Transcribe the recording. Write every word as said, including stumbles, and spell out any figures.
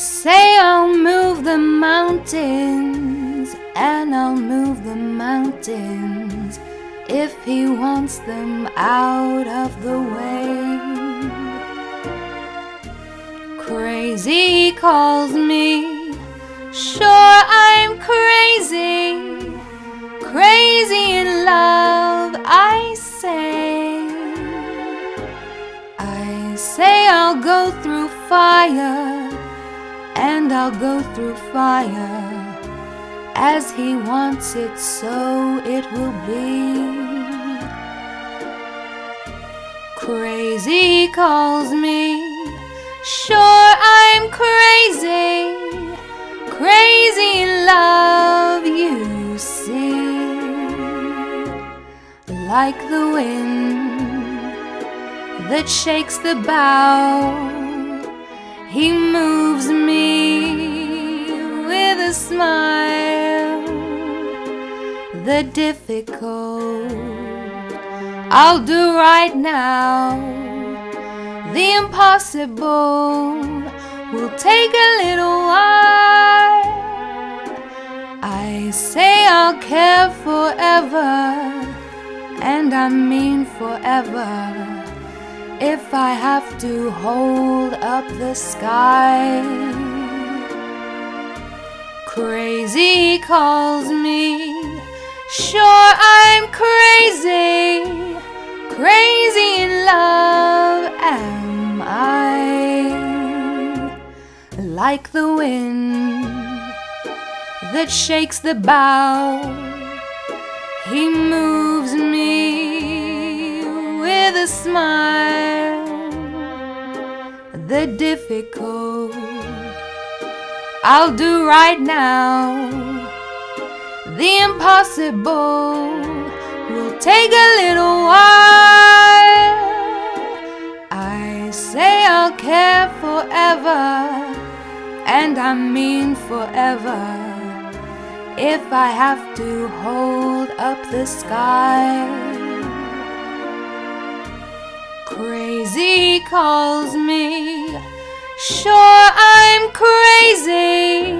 say I'll move the mountains, and I'll move the mountains if he wants them out of the way. Crazy he calls me, sure I'm crazy, crazy in love, I say. I say I'll go through fire, and I'll go through fire, as he wants it, so it will be. Crazy he calls me, sure I'm crazy, crazy in love, you see. Like the wind that shakes the bough, he moves me with a smile. The difficult I'll do right now, the impossible will take a little while. I say I'll care forever, and I mean forever, if I have to hold up the sky. Crazy he calls me, sure I'm crazy, crazy in love, am I. Like the wind that shakes the bough, he moves me with a smile. The difficult I'll do right now, the impossible will take a little while. I say I'll care forever, and I mean forever, if I have to hold up the sky. Crazy he calls me, sure I'm crazy,